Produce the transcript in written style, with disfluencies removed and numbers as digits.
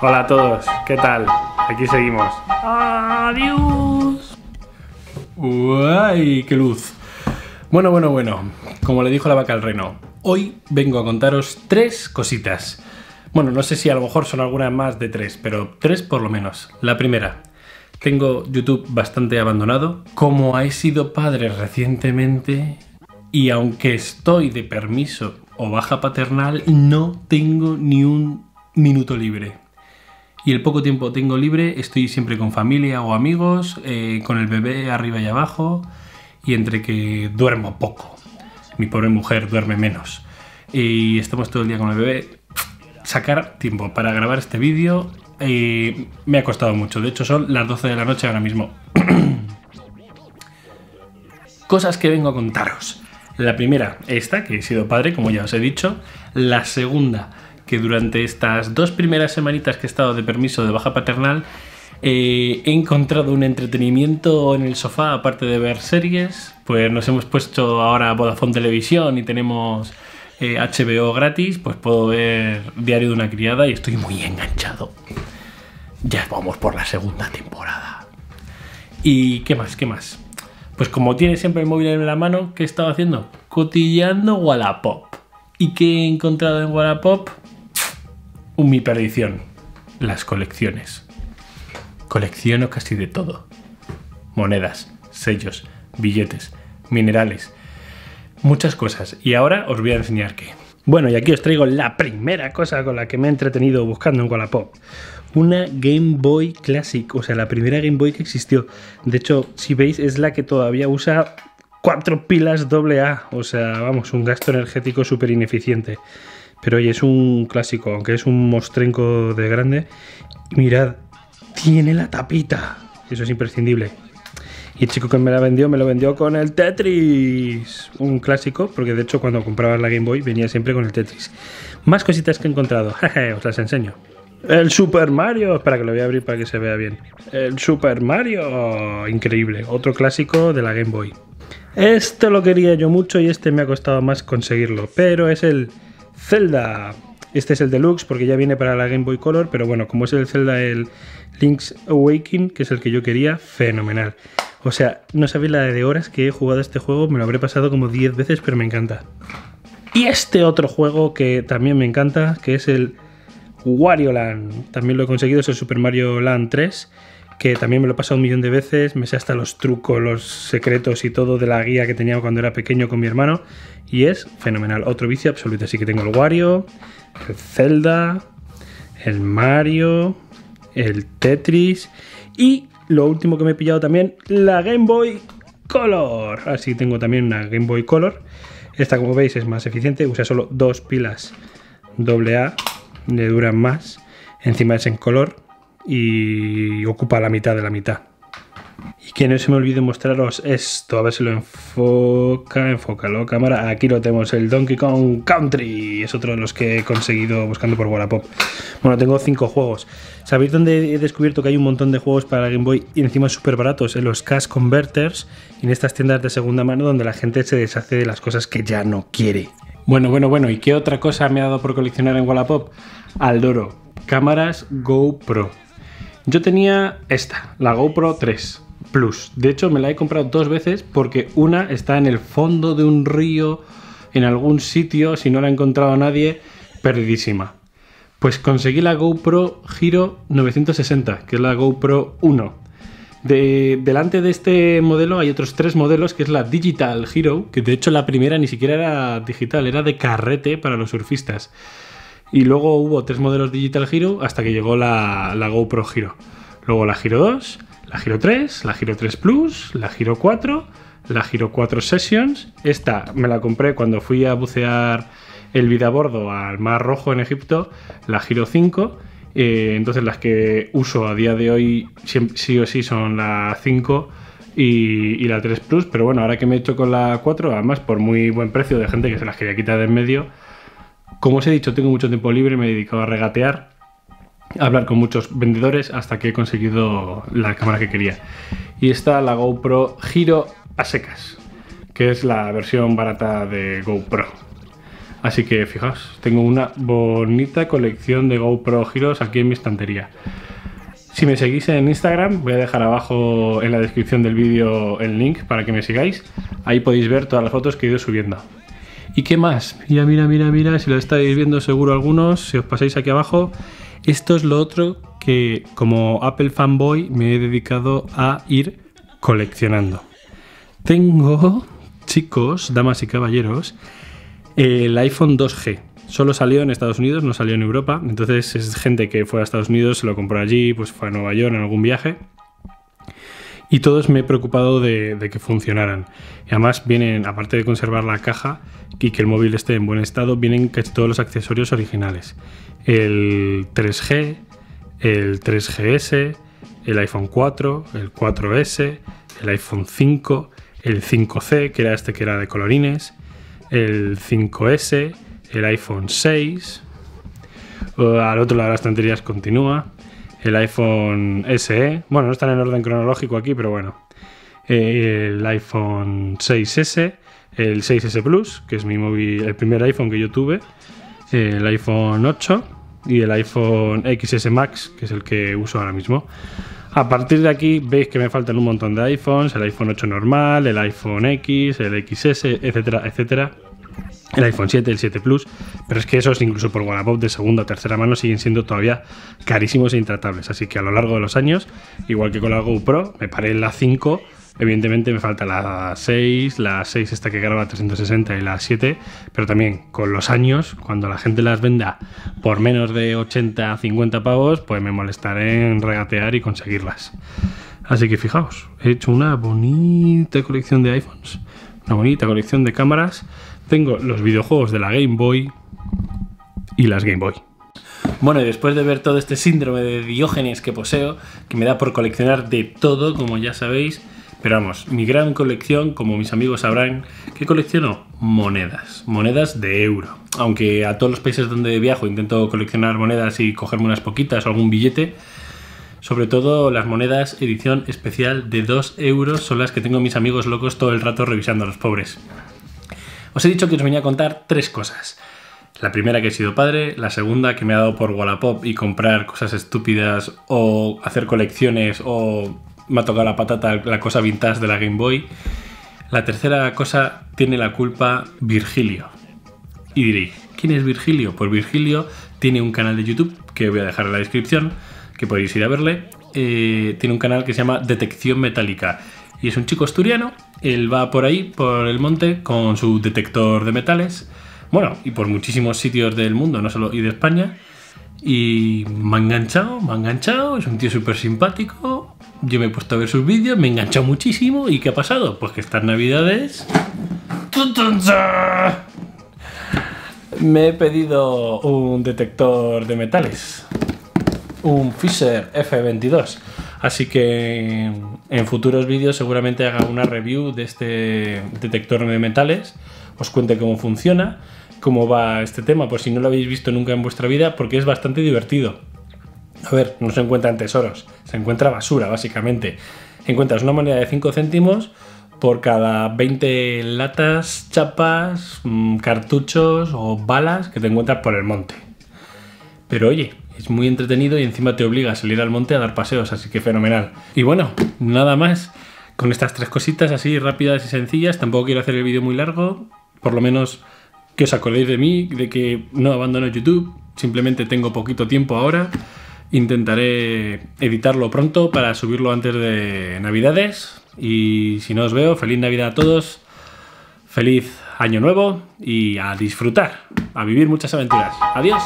Hola a todos, ¿qué tal? Aquí seguimos. ¡Adiós! ¡Uy, qué luz! Bueno, como le dijo la vaca al reno, hoy vengo a contaros tres cositas. Bueno, no sé si a lo mejor son algunas más de tres, pero tres por lo menos. La primera, tengo YouTube bastante abandonado. Como he sido padre recientemente y aunque estoy de permiso o baja paternal, no tengo ni un minuto libre. Y el poco tiempo tengo libre, estoy siempre con familia o amigos, con el bebé arriba y abajo, y entre que duermo poco. Mi pobre mujer duerme menos. Y estamos todo el día con el bebé. Sacar tiempo para grabar este vídeo me ha costado mucho. De hecho, son las 12 de la noche ahora mismo. Cosas que vengo a contaros. La primera, esta, que he sido padre, como ya os he dicho. La segunda, que durante estas dos primeras semanitas que he estado de permiso de baja paternal, he encontrado un entretenimiento en el sofá, aparte de ver series. Pues nos hemos puesto ahora Vodafone Televisión y tenemos HBO gratis, pues puedo ver Diario de una Criada y estoy muy enganchado. Ya vamos por la segunda temporada. ¿Y qué más? ¿Qué más? Pues como tiene siempre el móvil en la mano, ¿qué he estado haciendo? Cotilleando Wallapop. ¿Y qué he encontrado en Wallapop? Mi perdición. Las colecciones. Colecciono casi de todo. Monedas, sellos, billetes, minerales, muchas cosas. Y ahora os voy a enseñar qué. Bueno, y aquí os traigo la primera cosa con la que me he entretenido buscando en Wallapop. Una Game Boy Classic, o sea, la primera Game Boy que existió. De hecho, si veis, es la que todavía usa 4 pilas AA. O sea, vamos, un gasto energético súper ineficiente. Pero oye, es un clásico, aunque es un mostrenco de grande. Mirad, tiene la tapita, eso es imprescindible. Y el chico que me lo vendió con el Tetris, un clásico, porque de hecho cuando comprabas la Game Boy venía siempre con el Tetris. Más cositas que he encontrado, os las enseño. El Super Mario, espera que lo voy a abrir para que se vea bien. El Super Mario, increíble, otro clásico de la Game Boy. Esto lo quería yo mucho y este me ha costado más conseguirlo, pero es el Zelda. Este es el Deluxe porque ya viene para la Game Boy Color, pero bueno, como es el Zelda, el Link's Awakening, que es el que yo quería, fenomenal. O sea, no sabéis la de horas que he jugado a este juego, me lo habré pasado como 10 veces, pero me encanta. Y este otro juego que también me encanta, que es el Wario Land, también lo he conseguido, es el Super Mario Land 3, que también me lo he pasado un millón de veces, me sé hasta los trucos, los secretos y todo de la guía que tenía cuando era pequeño con mi hermano, y es fenomenal, otro vicio absoluto. Así que tengo el Wario, el Zelda, el Mario, el Tetris y lo último que me he pillado también, la Game Boy Color. Así tengo también una Game Boy Color. Esta, como veis, es más eficiente, usa solo 2 pilas AA, le duran más, encima es en color y ocupa la mitad de la mitad. Y que no se me olvide mostraros esto, a ver si lo enfócalo cámara, aquí lo tenemos, el Donkey Kong Country, es otro de los que he conseguido buscando por Wallapop. Bueno, tengo 5 juegos. ¿Sabéis dónde he descubierto que hay un montón de juegos para Game Boy y encima súper baratos? En los Cash Converters y en estas tiendas de segunda mano donde la gente se deshace de las cosas que ya no quiere. Bueno, ¿y qué otra cosa me ha dado por coleccionar en Wallapop? Al loro, cámaras GoPro. Yo tenía esta, la GoPro 3 Plus. De hecho, me la he comprado 2 veces porque una está en el fondo de un río, en algún sitio, si no la ha encontrado nadie, perdidísima. Pues conseguí la GoPro Hero 960, que es la GoPro 1. Delante de este modelo hay otros 3 modelos, que es la Digital Hero, que de hecho la primera ni siquiera era digital, era de carrete para los surfistas. Y luego hubo 3 modelos Digital Hero hasta que llegó la GoPro Hero. Luego la Hero 2, la Hero 3, la Hero 3 Plus, la Hero 4, la Hero 4 Sessions. Esta me la compré cuando fui a bucear el bidabordo al Mar Rojo en Egipto, la Hero 5. Entonces las que uso a día de hoy sí o sí son la 5 y la 3 Plus. Pero bueno, ahora que me he hecho con la 4, además por muy buen precio de gente que se las quería quitar de en medio. Como os he dicho, tengo mucho tiempo libre, me he dedicado a regatear, a hablar con muchos vendedores hasta que he conseguido la cámara que quería. Y está la GoPro Hero a secas, que es la versión barata de GoPro. Así que fijaos, tengo una bonita colección de GoPro Heroes aquí en mi estantería. Si me seguís en Instagram, voy a dejar abajo en la descripción del vídeo el link para que me sigáis. Ahí podéis ver todas las fotos que he ido subiendo. ¿Y qué más? Mira, mira, mira, mira, si lo estáis viendo seguro algunos, si os pasáis aquí abajo. Esto es lo otro que como Apple fanboy me he dedicado a ir coleccionando. Tengo, chicos, damas y caballeros, el iPhone 2G. Solo salió en Estados Unidos, no salió en Europa. Entonces es gente que fue a Estados Unidos, se lo compró allí, pues fue a Nueva York en algún viaje. Y todos me he preocupado de que funcionaran. Y además vienen, aparte de conservar la caja y que el móvil esté en buen estado, vienen casi todos los accesorios originales. El 3G, el 3GS, el iPhone 4, el 4S, el iPhone 5, el 5C, que era este que era de colorines, el 5S... el iPhone 6, al otro lado de las estanterías continúa, el iPhone SE, bueno, no están en orden cronológico aquí, pero bueno, el iPhone 6S, el 6S Plus, que es mi móvil, el primer iPhone que yo tuve, el iPhone 8 y el iPhone XS Max, que es el que uso ahora mismo. A partir de aquí veis que me faltan un montón de iPhones, el iPhone 8 normal, el iPhone X, el XS, etcétera, etcétera. El iPhone 7, el 7 Plus, pero es que esos incluso por Wallapop de segunda o tercera mano siguen siendo todavía carísimos e intratables, así que a lo largo de los años, igual que con la GoPro, me paré en la 5, evidentemente me falta la 6, esta que graba 360 y la 7, pero también con los años, cuando la gente las venda por menos de 80, 50 pavos, pues me molestaré en regatear y conseguirlas. Así que fijaos, he hecho una bonita colección de iPhones, una bonita colección de cámaras. Tengo los videojuegos de la Game Boy y las Game Boy. Bueno, y después de ver todo este síndrome de Diógenes que poseo, que me da por coleccionar de todo, como ya sabéis, pero vamos, mi gran colección, como mis amigos sabrán, que colecciono monedas, monedas de euro. Aunque a todos los países donde viajo intento coleccionar monedas y cogerme unas poquitas o algún billete, sobre todo las monedas edición especial de 2 euros son las que tengo mis amigos locos todo el rato revisando a los pobres. Os he dicho que os venía a contar 3 cosas. La primera, que he sido padre; la segunda, que me ha dado por Wallapop y comprar cosas estúpidas o hacer colecciones, o me ha tocado la patata la cosa vintage de la Game Boy. La tercera cosa tiene la culpa Virgilio. Y diréis, ¿quién es Virgilio? Pues Virgilio tiene un canal de YouTube que voy a dejar en la descripción, que podéis ir a verle. Tiene un canal que se llama Detección Metálica. Y es un chico asturiano, él va por ahí, por el monte, con su detector de metales, bueno, y por muchísimos sitios del mundo, no solo y de España, y me ha enganchado, es un tío súper simpático, yo me he puesto a ver sus vídeos, me he enganchado muchísimo, ¿y qué ha pasado? Pues que estas navidades... me he pedido un detector de metales, un Fisher F22. Así que en futuros vídeos seguramente haga una review de este detector de metales, os cuente cómo funciona, cómo va este tema, por si no lo habéis visto nunca en vuestra vida, porque es bastante divertido. A ver, no se encuentran tesoros, se encuentra basura, básicamente. Encuentras una moneda de 5 céntimos por cada 20 latas, chapas, cartuchos o balas que te encuentras por el monte. Pero oye, es muy entretenido y encima te obliga a salir al monte a dar paseos, así que fenomenal. Y bueno, nada más. Con estas 3 cositas así rápidas y sencillas, tampoco quiero hacer el vídeo muy largo, por lo menos que os acordéis de mí, de que no abandono YouTube, simplemente tengo poquito tiempo ahora. Intentaré editarlo pronto para subirlo antes de Navidades. Y si no os veo, feliz Navidad a todos, feliz Año Nuevo y a disfrutar, a vivir muchas aventuras. Adiós.